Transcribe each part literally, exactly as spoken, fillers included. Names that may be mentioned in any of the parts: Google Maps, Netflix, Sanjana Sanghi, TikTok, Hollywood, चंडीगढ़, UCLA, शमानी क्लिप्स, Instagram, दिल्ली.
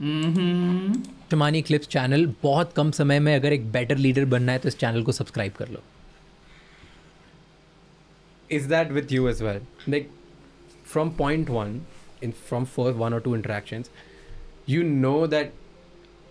शमानी क्लिप्स channel, बहुत कम समय में अगर एक बेटर लीडर बनना है तो इस चैनल को सब्सक्राइब कर लो. Is that with you as well? Like from point one, in from first one or two interactions, you know that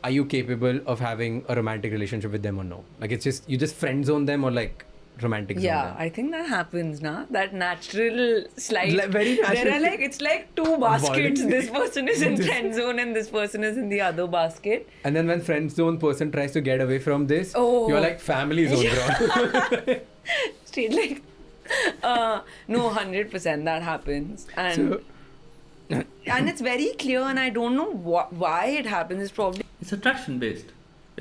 are you capable of having a romantic relationship with them or no? Like it's just you just friend zone them or like romantic zone yeah, them. Yeah, I think that happens, na? That natural slide. Like, very natural. There are like it's like two baskets. This person is in friend zone and this person is in the other basket. And then when friend zone person tries to get away from this, oh. you're like family zone, bro. Straight like. Uh, no, one hundred percent that happens, and so, and it's very clear, and I don't know wh why it happens. It's probably it's attraction based.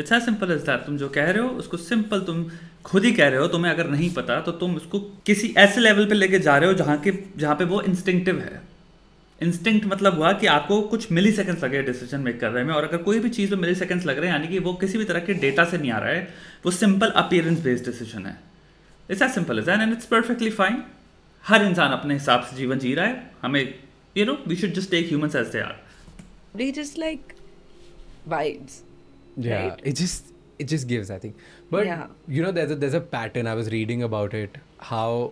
It's as simple as that. तुम जो कह रहे हो उसको simple तुम खुद ही कह रहे हो. तुम्हें अगर नहीं पता तो तुम उसको किसी ऐसे level पे लेके जा रहे हो जहाँ के जहाँ पे वो instinctive है. Instinct मतलब हुआ कि आपको कुछ मिली सेकेंड्स लगे डिसीजन मेक करने में, और अगर कोई भी चीज़ में मिली सेकेंड्स लग रहे हैं यानी कि वो किसी भी तरह के डेटा से नहीं आ रहा है, वो सिंपल अपीयरेंस बेस्ड डिसीजन है. It's as simple as that, and it's perfectly fine. हर इंसान अपने हिसाब से जीवन जी रहा है. हमें, you know, we should just take humans as they are. They just like vibes. Yeah, right? it just it just gives, I think. But yeah. you know, there's a there's a pattern. I was reading about it. How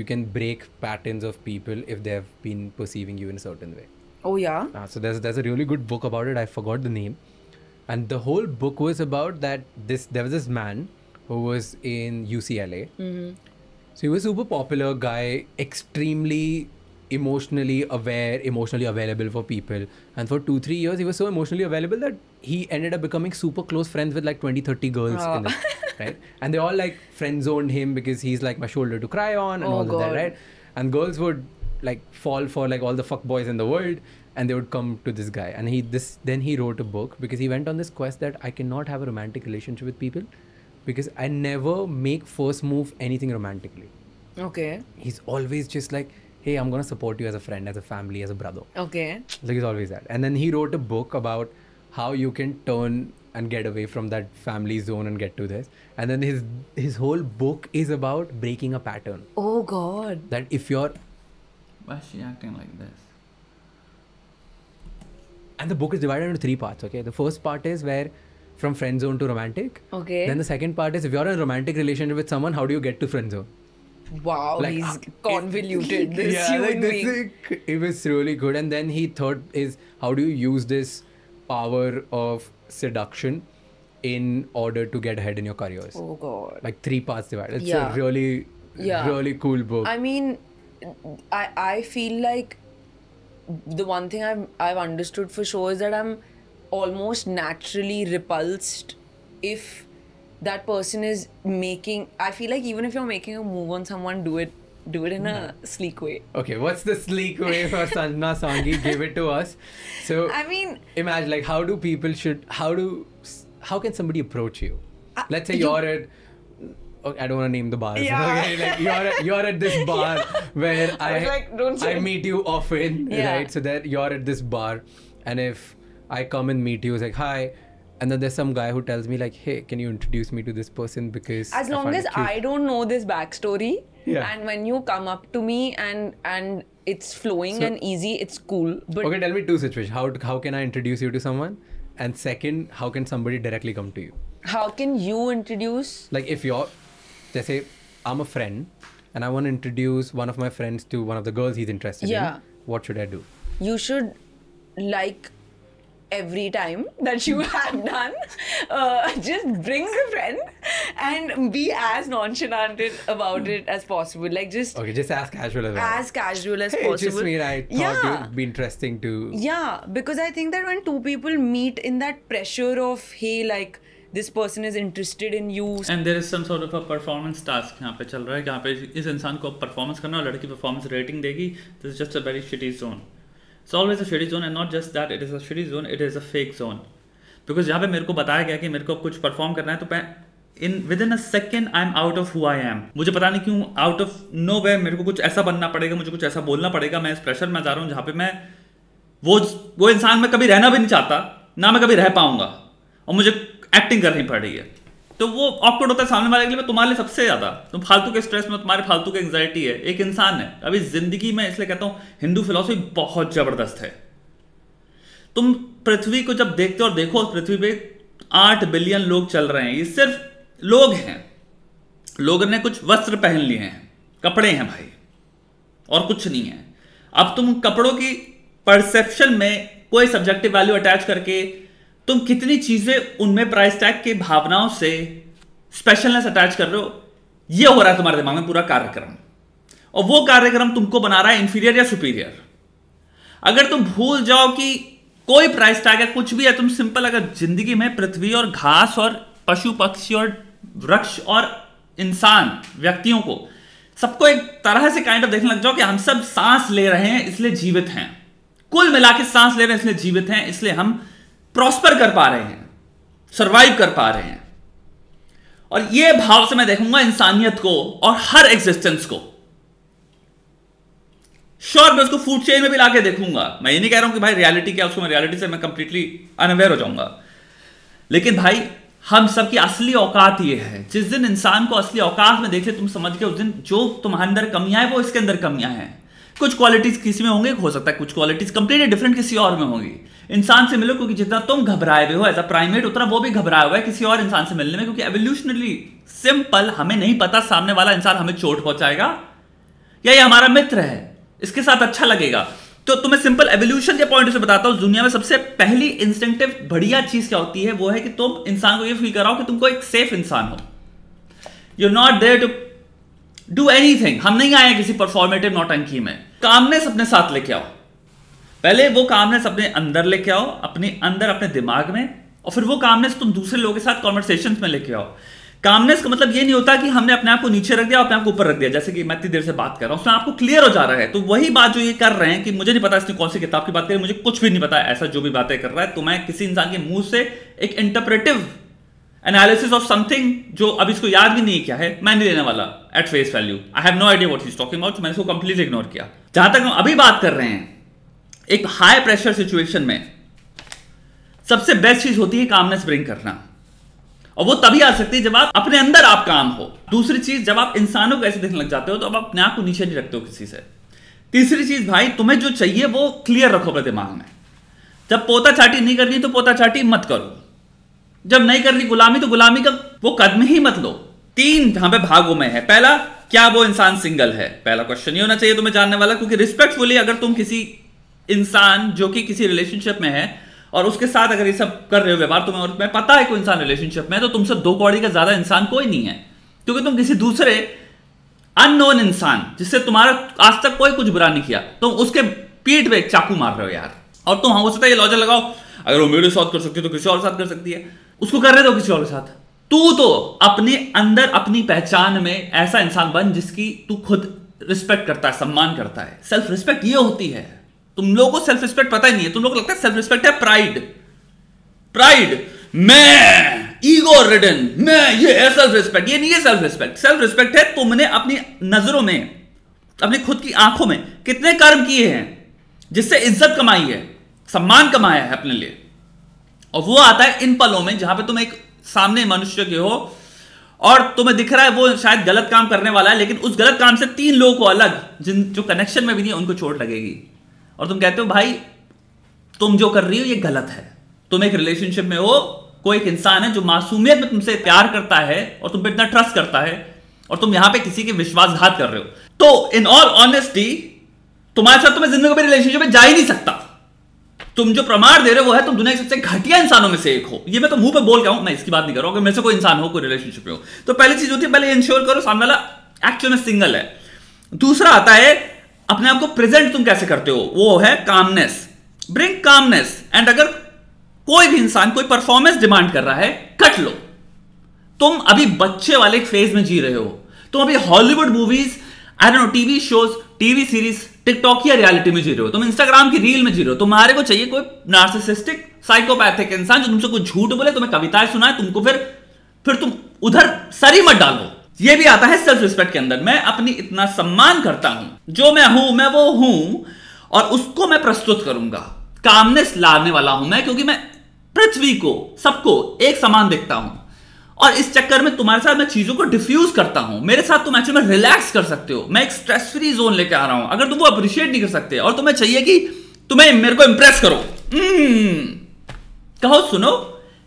you can break patterns of people if they've been perceiving you in a certain way. Oh yeah. Uh, so there's there's a really good book about it. I forgot the name, and the whole book was about that. This there was this man. Who was in U C L A? Mm-hmm. So he was a super popular guy, extremely emotionally aware, emotionally available for people. And for two, three years, he was so emotionally available that he ended up becoming super close friends with like twenty, thirty girls, oh. in the, right? And they all like friend zoned him because he's like my shoulder to cry on and oh all God. of that, right? And girls would like fall for like all the fuck boys in the world, and they would come to this guy. And he this then he wrote a book because he went on this quest that I cannot have a romantic relationship with people. Because I never make first move anything romantically. Okay. He's always just like, hey, I'm gonna support you as a friend, as a family, as a brother. Okay. Like he's always that. And then he wrote a book about how you can turn and get away from that family zone and get to this. And then his his whole book is about breaking a pattern. Oh God. That if you're. Why is she acting like this? And the book is divided into three parts. Okay. The first part is where. From friend zone to romantic. Okay. Then the second part is if you're in a romantic relationship with someone, how do you get to friend zone? Wow, like, he's uh, convoluted it, this yeah, human like, being. Like, it was really good. And then he thought is how do you use this power of seduction in order to get ahead in your careers? Oh God. Like three parts divided. It's yeah. a really, yeah. really cool book. I mean, I I feel like the one thing I've I've understood for sure is that I'm. almost naturally repulsed if that person is making I feel like even if you're making a move on someone, do it do it in no. a sleek way. Okay, what's the sleek way for Sanjana Sanghi? Give it to us. So I mean, imagine like how do people should how do how can somebody approach you? I, let's say you're you, at okay, I don't want to name the bars. Yeah. Okay, like you're at, you're at this bar yeah. where I I, like, don't I meet you often, yeah. right? So that you're at this bar, and if I come and meet you, it's like hi, and then there's some guy who tells me like, hey, can you introduce me to this person because as long as I don't know this backstory, yeah. and when you come up to me and and it's flowing so, and easy, it's cool. But okay, tell me two situations. How how can I introduce you to someone? And second, how can somebody directly come to you? How can you introduce? Like if you're, let's say, I'm a friend, and I want to introduce one of my friends to one of the girls he's interested yeah. in. What should I do? You should like. Every time that you have done, uh, just bring a friend and be as nonchalant about it as possible. Like just okay, just as casual as as casual as hey, possible. Just mean I thought yeah. you'd be interesting to yeah, because I think that when two people meet in that pressure of hey, like this person is interested in you, and there is some sort of a performance task यहाँ पे चल रहा है, यहाँ पे इस इंसान को performance करना और लड़की performance rating देगी. This is just a very shitty zone. It's always a shitty zone, and not just that, it is a shitty zone, it is a fake zone. Because यहाँ पे मेरे को बताया गया कि मेरे को कुछ परफॉर्म करना है, तो in within a second I am out of who I am. मुझे पता नहीं क्यों out of nowhere मेरे को कुछ ऐसा बनना पड़ेगा, मुझे कुछ ऐसा बोलना पड़ेगा. मैं इस प्रेशर में जा रहा हूँ जहाँ पे मैं वो वो इंसान मैं कभी रहना भी नहीं चाहता, ना मैं कभी रह पाऊँगा, और मुझे एक्टिंग करनी पड़ रही है. तो वो ऑकवर्ड होता है सामने वाले के लिए. मैं तुम्हारे लिए सबसे ज़्यादा तुम फालतू के स्ट्रेस में, तुम्हारे फालतू की एंग्जाइटी है. एक इंसान है अभी ज़िंदगी में, इसलिए कहता हूँ हिंदू फिलॉसफी बहुत ज़बरदस्त है. तुम पृथ्वी को जब देखते हो और देखो पृथ्वी पे आठ बिलियन लोग चल रहे हैं, ये सिर्फ लोग हैं, लोगों ने कुछ वस्त्र पहन लिए हैं, कपड़े हैं भाई, और कुछ नहीं है। अब तुम कपड़ों की परसेप्शन में कोई सब्जेक्टिव वैल्यू अटैच करके तुम कितनी चीजें उनमें प्राइस टैग की भावनाओं से स्पेशलनेस अटैच कर रहे हो, ये हो रहा है तुम्हारे दिमाग में पूरा कार्यक्रम, और वो कार्यक्रम तुमको बना रहा है इंफीरियर या सुपीरियर। अगर तुम भूल जाओ कि कोई प्राइस टैग है, कुछ भी है, तुम सिंपल अगर जिंदगी में पृथ्वी और घास और पशु पक्षी और वृक्ष और इंसान व्यक्तियों को सबको एक तरह से काइंड ऑफ देखने लग जाओ कि हम सब सांस ले रहे हैं इसलिए जीवित हैं, कुल मिला के सांस ले रहे हैं इसलिए जीवित हैं, इसलिए हम प्रॉस्पर कर पा रहे हैं, सर्वाइव कर पा रहे हैं, और ये भाव से मैं देखूंगा इंसानियत को और हर एग्जिस्टेंस को। श्योर मैं उसको फूड चेन में भी लाके देखूंगा, मैं ये नहीं कह रहा हूं कि भाई रियलिटी क्या, उसको मैं रियलिटी से मैं कंप्लीटली अनअवेयर हो जाऊंगा, लेकिन भाई हम सबकी असली औकात ये है, जिस दिन इंसान को असली औकात में देखे तुम समझ के, उस दिन जो तुम्हारे अंदर कमियां है वो इसके अंदर कमियां हैं। कुछ क्वालिटीज किसी में होंगे, हो सकता है कुछ क्वालिटीज कंप्लीटली डिफरेंट किसी और में होंगी। इंसान से मिलो, क्योंकि जितना तुम घबराए हुए हो एज अ प्राइमेट, उतना वो भी घबराया हुआ है किसी और इंसान से मिलने में, क्योंकि एवोल्यूशनली सिंपल हमें नहीं पता सामने वाला इंसान हमें चोट पहुंचाएगा या ये हमारा मित्र है, इसके साथ अच्छा लगेगा। तो तुम्हें सिंपल एवोल्यूशन के पॉइंट से बताता हूं, दुनिया में सबसे पहली इंस्टिंक्टिव बढ़िया चीज क्या होती है, वो है कि तुम इंसान को ये फील कराओ कि तुमको एक सेफ इंसान हो, you are not there to do anything. हम नहीं आए हैं किसी परफॉर्मेटिव नौटंकी में। कामनेस अपने साथ लेके आओ, पहले वो कामनेस अपने अंदर लेके आओ, अपने अंदर अपने दिमाग में, और फिर वो कामनेस तुम दूसरे लोगों के साथ कॉन्वर्सेशन में लेके आओ। कामनेस का मतलब ये नहीं होता कि हमने अपने आप को नीचे रख दिया और अपने आप को ऊपर रख दिया, जैसे कि मैं इतनी देर से बात कर रहा हूं, उसमें आपको क्लियर हो जा रहा है। तो वही बात जो ये कर रहे हैं कि मुझे नहीं पता इसने कौन सी किताब की बात करी, मुझे कुछ भी नहीं पता, ऐसा जो भी बातें कर रहा है, तो मैं किसी इंसान के मुंह से एक इंटरप्रेटिव एनालिसिस ऑफ समथिंग जो अब इसको याद भी नहीं किया है, मैं नहीं देने वाला at face value. I have no idea what he is talking about, मैंने इसको कंप्लीटली इग्नोर किया। जहां तक हम अभी बात कर रहे हैं, एक हाई प्रेशर सिचुएशन में सबसे बेस्ट चीज होती है कामनेस ब्रिंग करना, और वो तभी आ सकती है जब आप अपने अंदर आप काम हो। दूसरी चीज, जब आप इंसानों को ऐसे देखने लग जाते हो तो अब आप अपने आप को नीचे नहीं रखते हो किसी से। तीसरी चीज भाई, तुम्हें जो चाहिए वो क्लियर रखो अपने दिमाग में। जब पोता चाटी नहीं करनी तो पोता चाटी मत करो, जब नहीं करनी गुलामी तो गुलामी का वो कदम ही मत लो। तीन यहाँ पे भागों में है। पहला, क्या वो इंसान सिंगल है, पहला क्वेश्चन ये होना चाहिए तुम्हें जानने वाला, क्योंकि रिस्पेक्टफुली अगर तुम किसी इंसान जो कि किसी रिलेशनशिप में है और उसके साथ अगर ये सब कर रहे हो व्यवहार, तुम्हें और तुम्हें पता है कोई इंसान रिलेशनशिप में है, तो तुमसे दो कौड़ी का ज्यादा इंसान कोई नहीं है, क्योंकि तुम किसी दूसरे अननोन इंसान जिससे तुम्हारा आज तक कोई कुछ बुरा नहीं किया, तुम उसके पीठ पे चाकू मार रहे हो यार। और तुम हो सकता है ये लॉजिक लगाओ, अगर वो मेरे साथ कर सकती है तो किसी और साथ कर सकती है, उसको कर रहे तो किसी और साथ। तू तो अपने अंदर अपनी पहचान में ऐसा इंसान बन जिसकी तू खुद रिस्पेक्ट करता है, सम्मान करता है। सेल्फ रिस्पेक्ट ये होती है। तुम लोगों को सेल्फ रिस्पेक्ट पता ही नहीं है, तुम लोगों को लगता है सेल्फ रिस्पेक्ट है प्राइड, प्राइड मैं ईगो रिडन, मैं ये है सेल्फ रिस्पेक्ट। ये नहीं है सेल्फ रिस्पेक्ट। सेल्फ रिस्पेक्ट है तुमने अपनी नजरों में, अपनी खुद की आंखों में कितने कर्म किए हैं जिससे इज्जत कमाई है, सम्मान कमाया है अपने लिए, और वो आता है इन पलों में जहां पर तुम एक सामने मनुष्य के हो और तुम्हें दिख रहा है वो शायद गलत काम करने वाला है, लेकिन उस गलत काम से तीन लोगों को अलग जिन जो कनेक्शन में भी नहीं है उनको चोट लगेगी, और तुम कहते हो भाई तुम जो कर रही हो ये गलत है। तुम एक रिलेशनशिप में हो, कोई एक इंसान है जो मासूमियत में तुमसे प्यार करता है और तुम पे इतना ट्रस्ट करता है, और तुम यहां पे किसी के विश्वासघात कर रहे हो। तो इन ऑल ऑनेस्टी तुम्हारे साथ तुम्हें जिंदगी में रिलेशनशिप में जा ही नहीं सकता। तुम जो प्रमाण दे रहे हो वो है तुम दुनिया के सबसे घटिया इंसानों में से एक हो। ये मैं तो मुंह पे बोल के आऊं, मैं इसकी बात नहीं कर रहा हूं। अगर मेरे से कोई इंसान हो, कोई रिलेशनशिप में हो, तो पहली चीज होती है पहले इंश्योर करो सामने वाला एक्चुअल में सिंगल है। दूसरा आता है अपने आप को प्रेजेंट तुम कैसे करते हो, वो है कामनेस, ब्रिंग कामनेस। एंड अगर कोई भी इंसान कोई परफॉर्मेंस डिमांड कर रहा है, कट लो। तुम अभी बच्चे वाले फेज में जी रहे हो, तुम अभी Hollywood movies, I don't know, TV shows, TV series, TikTok या रियलिटी में जी रहे हो, तुम इंस्टाग्राम की रील में जी रहे हो। तुम्हारे को चाहिए कोई नार्सिसिस्टिक साइकोपैथिक इंसान जो तुमसे कुछ झूठ बोले, तुम्हें कविताएं सुनाए, तुमको फिर फिर तुम उधर सरी मत डालो। ये भी आता है सेल्फ रिस्पेक्ट के अंदर। मैं अपनी इतना सम्मान करता हूं, जो मैं हूं मैं वो हूं और उसको मैं प्रस्तुत करूंगा। कामनेस लाने वाला हूं मैं, क्योंकि मैं पृथ्वी को सबको एक समान देखता हूं, और इस चक्कर में तुम्हारे साथ मैं चीजों को डिफ्यूज करता हूं। मेरे साथ तुम एक्चुअली में रिलैक्स कर सकते हो, मैं एक स्ट्रेस फ्री जोन लेकर आ रहा हूं। अगर तुम वो अप्रिशिएट नहीं कर सकते और तुम्हें चाहिए कि तुम्हें मेरे को इंप्रेस करो, कहो सुनो,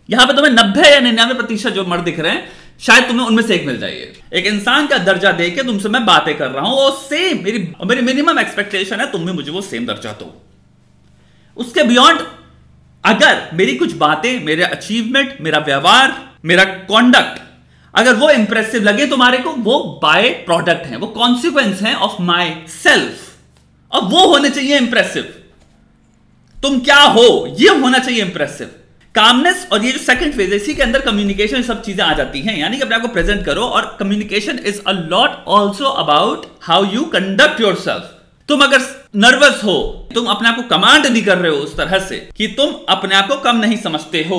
यहां पे तुम्हें नब्बे या निन्यानवे प्रतिशत जो मर्द दिख रहे हैं शायद तुम्हें उनमें से एक मिल जाइए। एक इंसान का दर्जा देके तुमसे मैं बातें कर रहा हूं और सेम मेरी मेरी मिनिमम एक्सपेक्टेशन है तुम भी मुझे वो सेम दर्जा दो। उसके बियॉन्ड अगर मेरी कुछ बातें, मेरे अचीवमेंट, मेरा व्यवहार, मेरा कॉन्डक्ट अगर वो इंप्रेसिव लगे तुम्हारे को, वो बाय प्रोडक्ट है, वो कॉन्सिक्वेंस है ऑफ माई सेल्फ, और वो होने चाहिए इंप्रेसिव। तुम क्या हो ये होना चाहिए इंप्रेसिव। कामनेस और ये जो सेकंड फेज है इसी के अंदर कम्युनिकेशन सब चीजें आ जाती हैं, यानी कि अपने आप को प्रेजेंट करो। और communication is a lot also about how you conduct yourself. तुम अगर नर्वस हो, तुम अपने आप को कमांड नहीं कर रहे हो उस तरह से कि तुम अपने आप को कम नहीं समझते हो,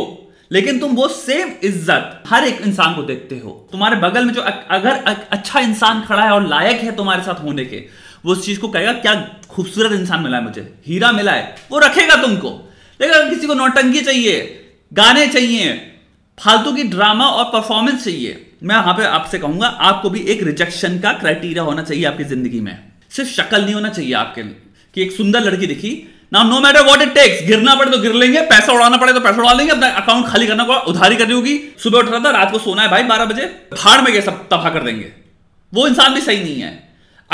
लेकिन तुम वो सेम इज्जत हर एक इंसान को देखते हो। तुम्हारे बगल में जो अगर अच्छा इंसान खड़ा है और लायक है तुम्हारे साथ होने के, वो उस चीज को कहेगा क्या खूबसूरत इंसान मिला है, मुझे हीरा मिला है, वो रखेगा तुमको। लेकिन अगर किसी को नौटंकी चाहिए, गाने चाहिए, फालतू की ड्रामा और परफॉर्मेंस चाहिए, मैं यहां पे आपसे कहूंगा आपको भी एक रिजेक्शन का क्राइटेरिया होना चाहिए आपकी जिंदगी में। सिर्फ शक्ल नहीं होना चाहिए आपके कि एक सुंदर लड़की दिखी ना, no matter what it takes. गिरना पड़े तो गिर लेंगे, पैसा उड़ाना पड़े तो पैसा उड़ा लेंगे, अपना अकाउंट खाली करना पड़ा, उधारी करनी होगी, सुबह उठ रहा था, रात को सोना है भाई बारह बजे, भाड़ में गए सब तबाह कर देंगे, वो इंसान भी सही नहीं है।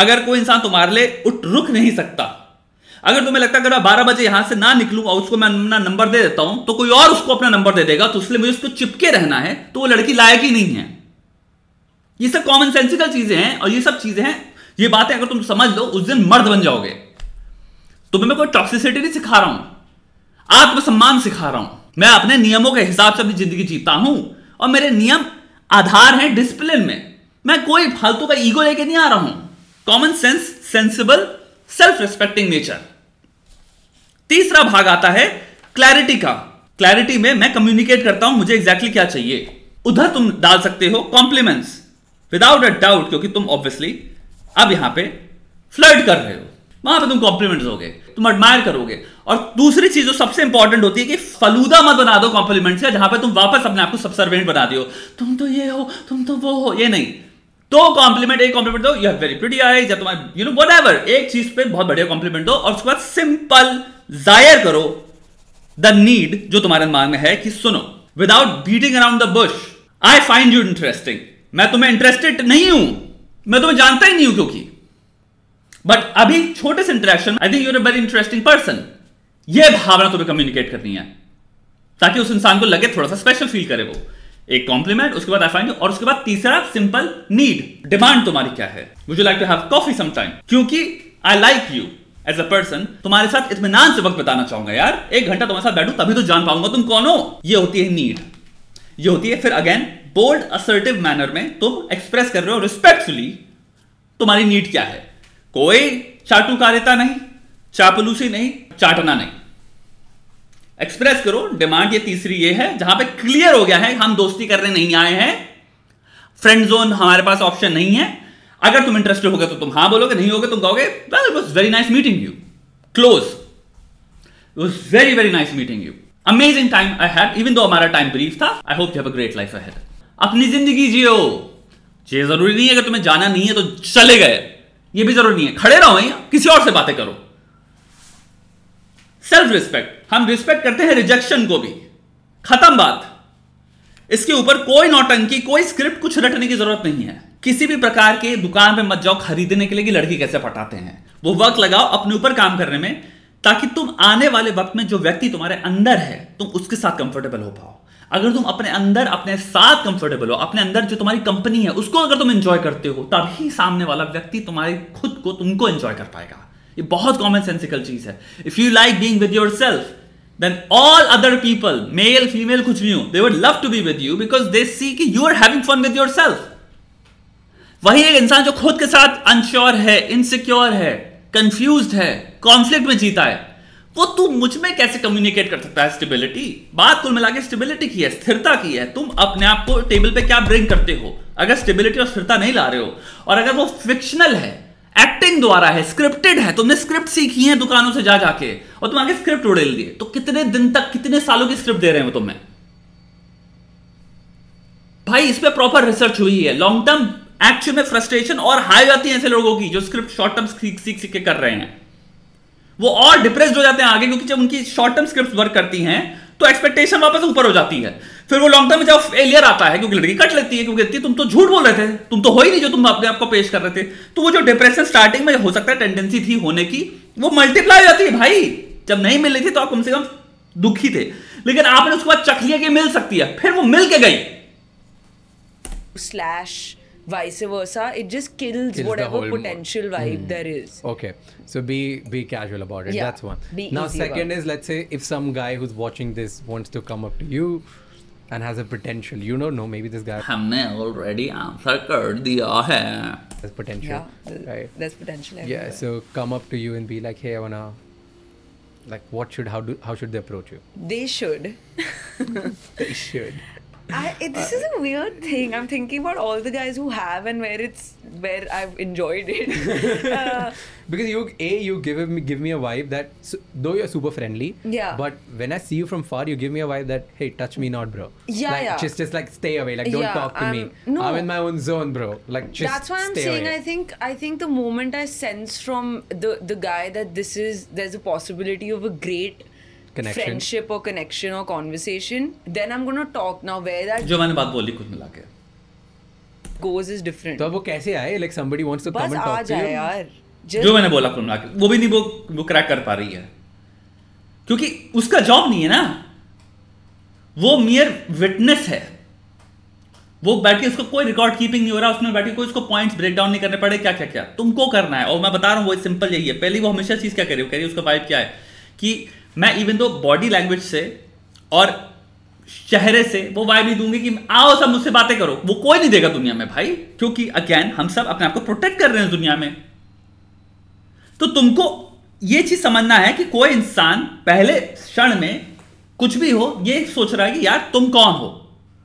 अगर कोई इंसान तुम्हारे लिए उठ रुक नहीं सकता, अगर तुम्हें लगता है अगर मैं बारह बजे यहां से ना निकलूंगा और उसको मैं अपना नंबर दे देता हूं तो कोई और उसको अपना नंबर दे देगा, तो इसलिए मुझे उसको चिपके रहना है, तो वो लड़की लायक ही नहीं है। ये सब कॉमन सेंसिकल चीजें हैं और ये सब चीजें हैं, ये बातें अगर तुम समझ लो उस दिन मर्द बन जाओगे। तुम्हें मैं कोई टॉक्सिसिटी नहीं सिखा रहा हूं, आत्मसम्मान सिखा रहा हूं। मैं अपने नियमों के हिसाब से अपनी जिंदगी जीता हूं और मेरे नियम आधार है डिसिप्लिन में। मैं कोई फालतू का ईगो लेके नहीं आ रहा हूं। Common sense, sensible, self respecting nature. तीसरा भाग आता है क्लैरिटी का। क्लैरिटी में मैं कम्युनिकेट करता हूं मुझे एग्जैक्टली क्या चाहिए। उधर तुम डाल सकते हो कॉम्प्लीमेंट्स विदाउट अ डाउट, क्योंकि तुम ऑब्वियसली अब यहां पे फ्लर्ट कर रहे हो, वहां पे तुम कॉम्प्लीमेंट्स दोगे, तुम एडमायर करोगे। और दूसरी चीज जो सबसे इंपॉर्टेंट होती है कि फलूदा मत बना दो कॉम्प्लीमेंट्स का, जहां पे तुम वापस अपने आप को सबसर्वेंट बना दियो, तुम तो ये हो, तुम तो वो हो, ये नहीं। दो कॉम्प्लीमेंट, एक कॉम्प्लीमेंट दो, you have very pretty eyes, या तुम्हारे यू नो व्हाटएवर, एक चीज पे बहुत बढ़िया कॉम्प्लीमेंट दो और उसके बाद सिंपल जाहिर करो द नीड जो तुम्हारे दिमाग में है कि सुनो, without beating around the bush, I find you interesting. मैं तुम्हें इंटरेस्टेड नहीं हूं, मैं तुम्हें जानता ही नहीं हूं क्योंकि, बट अभी छोटे से interaction I think you are a very interesting person, यह भावना तुम्हें कम्युनिकेट करनी है ताकि उस इंसान को लगे थोड़ा सा स्पेशल फील करे। वो एक कॉम्प्लीमेंट, उसके बाद आई फाइंड यू, और उसके बाद तीसरा सिंपल नीड, डिमांड तुम्हारी क्या है, would you like to have coffee some time, क्योंकि I like you as a person, तुम्हारे साथ इत्मीनान से वक्त बिताना चाहूंगा यार, एक घंटा तुम्हारे साथ बैठू तभी तो जान पाऊंगा तुम कौन हो। ये होती है नीड, ये होती है। फिर अगेन बोल्ड असर्टिव मैनर में तुम एक्सप्रेस कर रहे हो रिस्पेक्टफुली तुम्हारी नीड क्या है। कोई चाटुकारिता नहीं, चापलूसी नहीं, चाटना नहीं, एक्सप्रेस करो डिमांड। ये तीसरी ये है जहां पे क्लियर हो गया है हम दोस्ती करने नहीं आए हैं, फ्रेंड जोन हमारे पास ऑप्शन नहीं है। अगर तुम इंटरेस्टेड होगे तो तुम हां बोलोगे, नहीं होगे तुम कहोगे well it was very nice meeting you, close, it was very very nice meeting you, amazing time I had, even though हमारा टाइम ब्रीफ था, I hope you have a great life ahead. अपनी जिंदगी जियो, ये जरूरी नहीं है अगर तुम्हें जाना नहीं है तो चले गए, ये भी जरूरी नहीं है, खड़े रहो या किसी और से बातें करो। सेल्फ रिस्पेक्ट, हम रिस्पेक्ट करते हैं रिजेक्शन को भी, खत्म बात। इसके ऊपर कोई नौटंकी, कोई स्क्रिप्ट, कुछ रटने की जरूरत नहीं है। किसी भी प्रकार के दुकान पे मत जाओ खरीदने के लिए कि लड़की कैसे पटाते हैं, वो वक्त लगाओ अपने ऊपर काम करने में ताकि तुम आने वाले वक्त में जो व्यक्ति तुम्हारे अंदर है तुम उसके साथ कंफर्टेबल हो पाओ। अगर तुम अपने अंदर, अपने साथ कंफर्टेबल हो, अपने अंदर जो तुम्हारी कंपनी है उसको अगर तुम एंजॉय करते हो, तभी सामने वाला व्यक्ति तुम्हारे खुद को, तुमको एंजॉय कर पाएगा। ये बहुत कॉमन सेंसिकल चीज है। If you like being with yourself then all other people, male female कुछ भी हो, they would love to be with you because they see कि you are having fun with yourself. वही एक इंसान जो खुद के साथ अनश्योर है, इनसिक्योर है, कंफ्यूज है, कॉन्फ्लिक्ट में जीता है, वो तू मुझ में कैसे कम्युनिकेट कर सकता है स्टेबिलिटी। बात कुल मिला के स्टेबिलिटी की है, स्थिरता की है। तुम अपने आप को टेबल पे क्या ब्रिंग करते हो, अगर स्टेबिलिटी और स्थिरता नहीं ला रहे हो, और अगर वो फिक्शनल है, एक्टिंग द्वारा है, स्क्रिप्टेड है, तुमने स्क्रिप्ट सीखी है दुकानों से जा जाके और तुम आगे स्क्रिप्ट उड़ेल दिए, तो कितने दिन तक, कितने सालों की स्क्रिप्ट दे रहे हैं वो तुम्हें भाई। इस पर प्रॉपर रिसर्च हुई है, लॉन्ग टर्म एक्चुअल में फ्रस्ट्रेशन और हाई जाती है ऐसे लोगों की जो स्क्रिप्ट शॉर्ट टर्म सीख सीख के कर रहे हैं। वो और डिप्रेस्ड हो जाते हैं आगे, क्योंकि जब उनकी शॉर्ट टर्म स्क्रिप्ट वर्क करती हैं तो एक्सपेक्टेशन वापस ऊपर हो जाती है। फिर वो लॉन्ग टर्म में जब फेलियर आता है क्योंकि लड़की कट लेती है, क्योंकि कहती है तुम तो झूठ बोल रहे थे, तुम तो हो ही नहीं जो तुम अपने आप को पेश कर रहे थे। तो वो जो डिप्रेशन स्टार्टिंग में हो सकता है टेंडेंसी थी होने की, वो मल्टीप्लाई हो जाती है। भाई जब नहीं मिल रही थी तो आप कम से कम दुखी थे, लेकिन आपने उसके बाद चख लिया कि मिल सकती है, फिर वो मिल के गई slash vice versa, it just kills, kills whatever potential mode. vibe mm. there is. Okay, so be be casual about it. Yeah, that's one. Now second is, let's say if some guy who's watching this wants to come up to you and has a potential, you know, no, maybe this guy हमने already answer कर दिया है. There's potential, yeah, right? There's potential everywhere. Yeah, so come up to you and be like, hey, I wanna, like, what should how do how should they approach you? They should. they should. I, it, this uh, is a weird thing. I'm thinking about all the guys who have and where it's where I've enjoyed it. uh, because you a you give me give me a vibe that though you're super friendly, yeah. But when I see you from far, you give me a vibe that hey, touch me not, bro. Yeah, like, yeah. Just just like stay away. Like don't yeah, talk to I'm, me. No. I'm in my own zone, bro. Like just. That's why I'm saying away. I think I think the moment I sense from the the guy that this is there's a possibility of a great. Connection. Friendship or connection or conversation, then I'm going to talk. Now where that जो मैंने बात बोली खुद मिला के goes is different. तो अब वो कैसे आए? Like somebody wants to come and talk to you. बस आ जाए यार, जो मैंने बोला खुद मिला के, वो भी नहीं वो वो crack कर पा रही है, क्योंकि उसका job नहीं है ना, वो mere witness है, वो बैठ के उसको कोई रिकॉर्ड कीपिंग नहीं हो रहा, उसमें बैठ के कोई उसको पॉइंट्स ब्रेक डाउन नहीं करने पड़े क्या क्या क्या तुमको करना है। और मैं बता रहा हूँ वो सिंपल यही है, पहली वो हमेशा चीज़ क्या कह रही है, कह रही है उसका वाइब क्या है कि मैं इवन दो बॉडी लैंग्वेज से और चेहरे से वो वाइब ही दूंगी कि आओ सब मुझसे बातें करो, वो कोई नहीं देगा दुनिया में भाई, क्योंकि अगेन हम सब अपने आप को प्रोटेक्ट कर रहे हैं दुनिया में। तो तुमको ये चीज समझना है कि कोई इंसान पहले क्षण में कुछ भी हो ये सोच रहा है कि यार तुम कौन हो,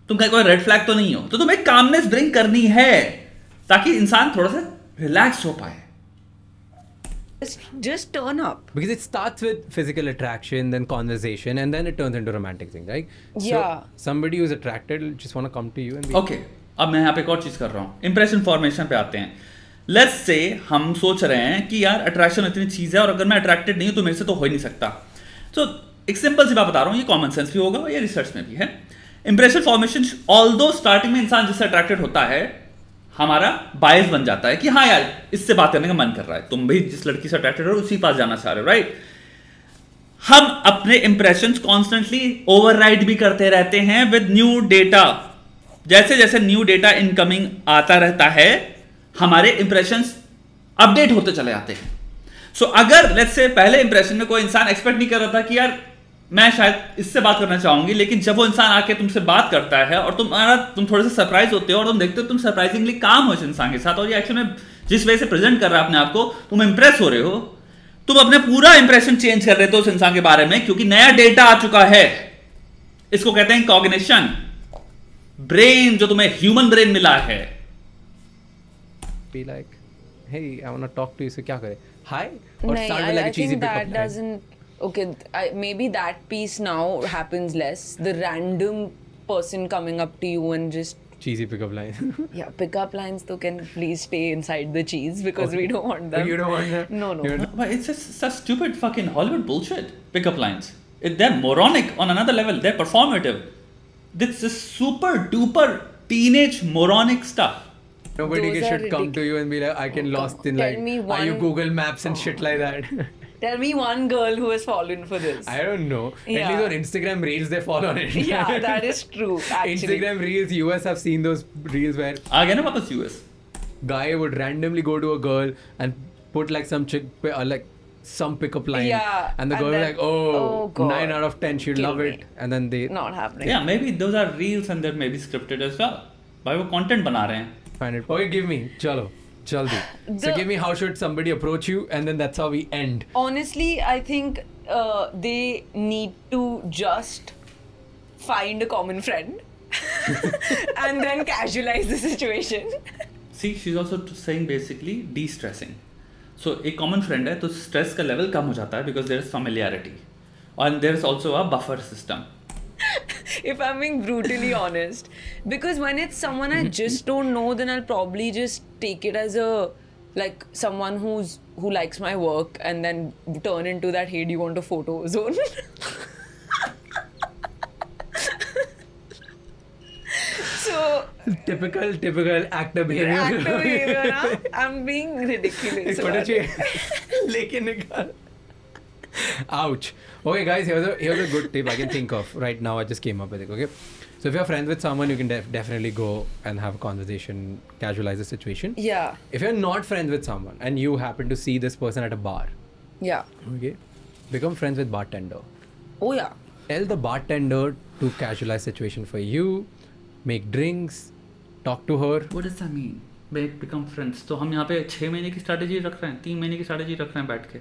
तुम कहीं कोई रेड फ्लैग तो नहीं हो, तो तुम्हें कामनेस ब्रिंग करनी है ताकि इंसान थोड़ा सा रिलैक्स हो पाए। Just, just turn up. Because it starts with physical attraction, then conversation, and then it turns into romantic thing, right? Yeah. So somebody who's attracted will just want to come to you and be. Okay. अब मैं यहाँ पे एक और चीज कर रहा हूँ, impression formation पे आते हैं। Let's say हम सोच रहे हैं कि यार attraction इतनी चीज है और अगर मैं attracted नहीं हूँ तो मेरे से तो हो ही नहीं सकता। So एक सिंपल सी बात बता रहा हूँ, ये कॉमन सेंस भी होगा और ये रिसर्च में भी है। Impression formation, although starting में इंसान जिससे attracted होता है हमारा बायस बन जाता है कि हाँ यार इससे बात करने का मन कर रहा है, तुम भी जिस लड़की से अट्रैक्टेड हो उसी पास जाना चाह रहे हो, राइट। हम अपने इंप्रेशंस कॉन्स्टेंटली ओवरराइड भी करते रहते हैं विद न्यू डेटा। जैसे जैसे न्यू डेटा इनकमिंग आता रहता है हमारे इंप्रेशंस अपडेट होते चले जाते हैं। सो so, अगर लेट्स से पहले इंप्रेशन में कोई इंसान एक्सपेक्ट नहीं कर रहा था कि यार मैं शायद इससे बात करना चाहूंगी, लेकिन जब वो इंसान आके तुमसे बात करता है और तुम तुम थोड़े से सरप्राइज होते हो और तुम देखते हो तुम सरप्राइजिंगली काम हो इस इंसान के साथ और ये एक्चुअली में जिस वे से प्रेजेंट कर रहा है अपने आप को तुम इंप्रेस हो रहे हो, तुम अपने पूरा इंप्रेशन चेंज कर लेते हो उस इंसान के बारे में क्योंकि नया डेटा आ चुका है। इसको कहते हैं कॉग्निशन, ब्रेन जो तुम्हें ह्यूमन ब्रेन मिला है। Be like, hey, I wanna talk to you, so क्या करे? Hi? Or sound like a cheesy breakup line. Okay, I, maybe that piece now happens less. The random person coming up to you and just cheesy pickup line. yeah, pickup lines though can please stay inside the cheese because okay. we don't want them. But you don't want them. No, no. no but it's just such stupid fucking Hollywood bullshit. Pickup lines. It, they're moronic on another level. They're performative. This is super duper teenage moronic stuff. Nobody should ridiculous. come to you and be like, I can oh, lost in like, one... are you Google Maps and oh. shit like that. Tell me one girl who has fallen for this. I don't know. Yeah. At least on Instagram reels they fall on it. yeah, that is true. Actually. Instagram reels, U S, I've seen those reels where. Again, वापस U S. Guy would randomly go to a girl and put like some chick or like some pickup line. Yeah. And the girl and then, like, oh, oh nine out of ten, she'd Kill love me. it. And then they. Not happening. Yeah, maybe those are reels and they're maybe scripted as well. भाई वो content बना रहे हैं. Find it. Okay, give me. चलो. Jaldi. The, so give me how should somebody approach you and then that's how we end. Honestly, I think uh, they need to just find a common friend and then casualize the situation. See, she's also saying basically de-stressing. So, a common friend है तो stress का level कम हो जाता है because there is familiarity and there is also a buffer system. If I'm being brutally honest, because when it's someone I just don't know, then I'll probably just take it as a like someone who's who likes my work and then turn into that, hey, do you want a photo zone? So typical, typical actor behavior. Actor behavior, na? I'm being ridiculous. लेकिन निकाल. Ouch. Okay, guys, here's a here's a good tip I can think of right now. I just came up with it. Okay, so if you're friends with someone, you can def- definitely go and have a conversation, casualize the situation. Yeah. If you're not friends with someone and you happen to see this person at a bar. Yeah. Okay. Become friends with bartender. Oh yeah. Tell the bartender to casualize situation for you. Make drinks. Talk to her. What does that mean? Become friends. So हम यहाँ पे छः महीने की strategy रख रहे हैं, तीन महीने की strategy रख रहे हैं बैठ के.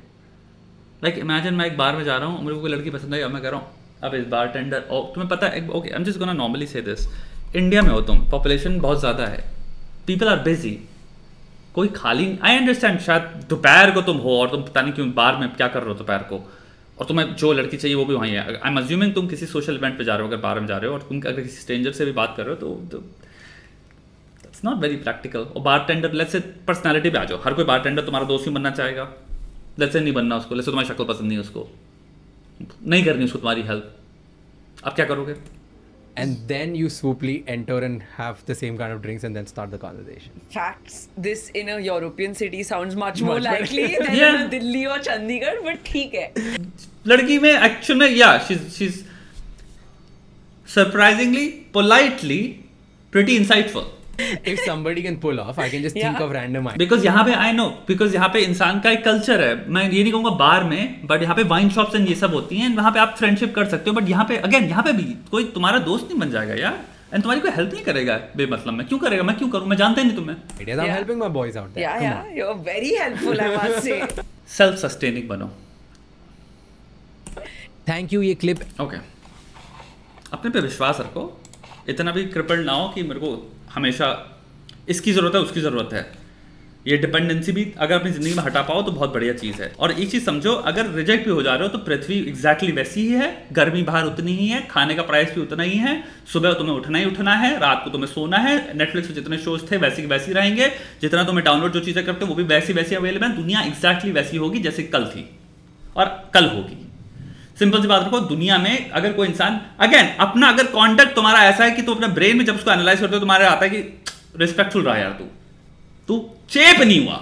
Like imagine मैं एक बार में जा रहा हूँ, मेरे को लड़की पसंद आई, अब मैं कह रहा हूँ अब इस बार टेंडर, और तुम्हें पता है, okay I am just gonna normally say this, India में हो तुम, पॉपुलेशन बहुत ज़्यादा है, पीपल आर बिजी, कोई खाली, आई अंडरस्टैंड शायद दोपहर को तुम हो और तुम पता नहीं क्यों बार में क्या कर रहे हो दोपहर को, और तुम्हें जो लड़की चाहिए वो भी वहीं है. आई एम अज्यूमिंग तुम किसी सोशल इवेंट पर जा रहे हो, अगर बार में जा रहे हो और तुम अगर किसी स्ट्रेंजर से भी बात कर रहे हो तो इट्स नॉट वेरी प्रैक्टिकल. और बार टेंडर लेट्स से पर्सनैलिटी पे आ जाओ, हर कोई बार टेंडर तुम्हारा दोस्त ही बनना चाहेगा, लेट्स नहीं बनना उसको, लेट्स तुम्हारी शक्ल पसंद नहीं, उसको नहीं करनी उसको तुम्हारी हेल्प, आप क्या करोगे? And then you smoothly enter and have the same kind of drinks and then start the conversation. Facts. This in a European city sounds much more likely than दिल्ली और चंडीगढ़, बट ठीक है. लड़की में एक्चुअल में या she she is surprisingly politely pretty insightful. If somebody can pull off, I can just yeah. think of random ideas. Because यहाँ पे I know, because यहाँ पे इंसान का एक कल्चर है. मैं ये नहीं कहूँगा बार में, but यहाँ पे वाइन शॉप्स एंड ये सब होती हैं, वहाँ पे आप फ्रेंडशिप कर सकते हो. बट यहाँ पे अगेन यहाँ पे भी कोई तुम्हारा दोस्त नहीं बन जाएगा यार, एंड तुम्हारी कोई हेल्प नहीं करेगा बेमतलब में. क्यों करेगा? मैं क्यों करूँ? मैं जानता ही नहीं तुम्हें. It is I'm helping my boys out there. Yeah, yeah, you're very helpful, I must say. Self sustaining बनो. Thank you, ये clip. Okay. अपने पे विश्वास रखो, इतना भी crippled ना हो कि मेरे को हमेशा इसकी ज़रूरत है उसकी ज़रूरत है. ये डिपेंडेंसी भी अगर अपनी ज़िंदगी में हटा पाओ तो बहुत बढ़िया चीज़ है. और एक चीज़ समझो, अगर रिजेक्ट भी हो जा रहे हो तो पृथ्वी एग्जैक्टली वैसी ही है, गर्मी बाहर उतनी ही है, खाने का प्राइस भी उतना ही है, सुबह तुम्हें उठना ही उठना है, रात को तुम्हें सोना है, नेटफ्लिक्स पर जितने शोज थे वैसे की वैसी रहेंगे, जितना तुम्हें डाउनलोड जो चीज़ें करते हो वो भी वैसी वैसी अवेलेबल है. दुनिया एग्जैक्टली वैसी होगी जैसे कल थी और कल होगी. सिंपल सी बात रखो, दुनिया में अगर कोई इंसान अगेन अपना अगर कॉन्टेक्ट तुम्हारा ऐसा है कि तुम अपने ब्रेन में जब उसको एनालाइज करते हो तुम्हारा आता है कि रिस्पेक्टफुल रहा यार, तू तू चेप नहीं हुआ,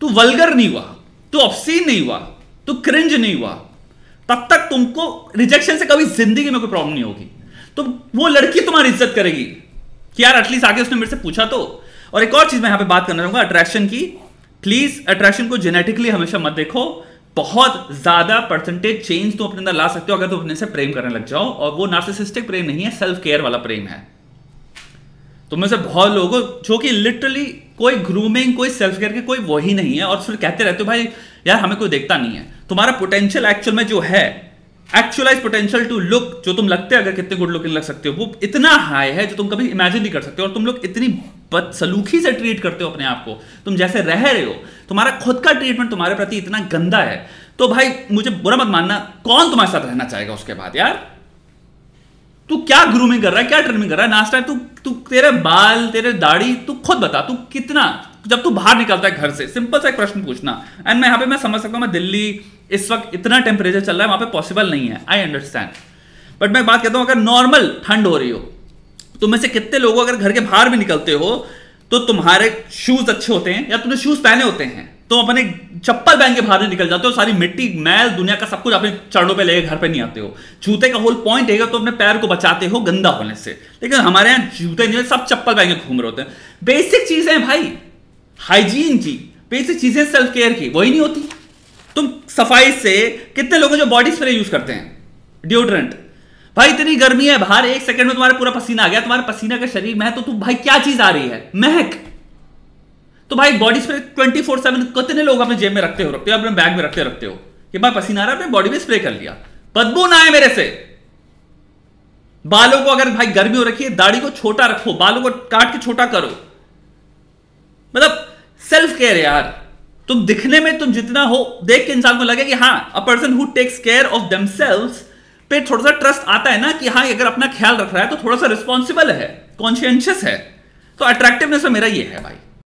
तू वल्गर नहीं हुआ, तू ऑब्सीन नहीं हुआ, तू क्रिंज नहीं हुआ, तब तक तुमको रिजेक्शन से कभी जिंदगी में कोई प्रॉब्लम नहीं होगी. तो वो लड़की तुम्हारी इज्जत करेगी कि यार एटलीस्ट आगे उसने मेरे से पूछा तो. और एक और चीज मैं यहाँ पे बात करना चाहूंगा, अट्रैक्शन की. प्लीज अट्रैक्शन को जेनेटिकली हमेशा मत देखो, बहुत ज्यादा परसेंटेज चेंज तुम अपने अंदर ला सकते हो अगर तुम अपने से प्रेम करने लग जाओ. और वो नार्सिसिस्टिक प्रेम नहीं है, सेल्फ केयर वाला प्रेम है. तुम में से बहुत लोग हो जो कि लिटरली कोई ग्रूमिंग, कोई सेल्फ केयर के कोई वही नहीं है, और फिर कहते रहते हो भाई यार हमें कोई देखता नहीं है. तुम्हारा पोटेंशियल एक्चुअल में जो है, एक्चुअलाइज पोटेंशियल टू लुक, जो तुम लगते अगर कितने गुड लुकिंग लग सकते हो, वो इतना हाई है जो तुम कभी इमेजिन नहीं कर सकते. और तुम लोग इतनी बदसलूकी से ट्रीट करते हो अपने आप को, तुम जैसे रह रहे हो, तुम्हारा खुद का ट्रीटमेंट तुम्हारे प्रति इतना गंदा है, तो भाई मुझे बुरा मत मानना, कौन तुम्हारे साथ रहना चाहेगा उसके बाद यार? तू क्या ग्रूमिंग कर रहा है, क्या ट्रिमिंग कर रहा है, नाश्ता, तू तू तेरे बाल, तेरे दाढ़ी, तू खुद बता तू कितना, जब तू बाहर निकलता है घर से सिंपल सा एक प्रश्न पूछना. एंड मैं यहाँ पे मैं समझ सकता हूँ, मैं दिल्ली इस वक्त इतना टेम्परेचर चल रहा है वहाँ पे पॉसिबल नहीं है, आई अंडरस्टैंड. बट मैं बात करता हूँ, अगर नॉर्मल ठंड हो रही हो, तुम में से कितने लोगों अगर घर के बाहर भी निकलते हो तो तुम्हारे शूज अच्छे होते हैं या तुमने शूज पहने होते हैं, तुम अपने चप्पल पहन के बाहर निकल जाते हो, सारी मिट्टी, मैल, दुनिया का सब कुछ अपने चरणों पे लेके घर पे नहीं आते हो. जूते का होल पॉइंट है तो अपने पैर को बचाते हो गंदा होने से, लेकिन हमारे यहाँ जूते नहीं, सब चप्पल पहन के घूम रहे होते हैं. बेसिक चीजें भाई हाइजीन की, बेसिक चीजें सेल्फ केयर की, वही नहीं होती. तुम सफाई से कितने लोग जो बॉडी स्प्रे यूज करते हैं, डिओड्रेंट, भाई इतनी गर्मी है बाहर, एक सेकंड में तुम्हारा पूरा पसीना आ गया, तुम्हारे पसीना का शरीर में है तो तू भाई क्या चीज आ रही है, महक. तो भाई body spray twenty four seven कितने लोग अपने जेब में रखते हो, रखते हो अपने बैग में रखते रखते हो कि भाई पसीना आ रहा है, अपने बॉडी में स्प्रे कर लिया, बदबू ना आए मेरे से. बालों को अगर भाई गर्मी हो रखी है, दाढ़ी को छोटा रखो, बालों को काट के छोटा करो, मतलब सेल्फ केयर यार. तुम दिखने में तुम जितना हो देख के इंसान को लगे कि हाँ, a person who takes care of themselves पे थोड़ा सा ट्रस्ट आता है ना कि हाँ अगर अपना ख्याल रख रहा है तो थोड़ा सा रिस्पॉन्सिबल है, कॉन्शियंशियस है. तो अट्रैक्टिवनेस में मेरा ये है भाई.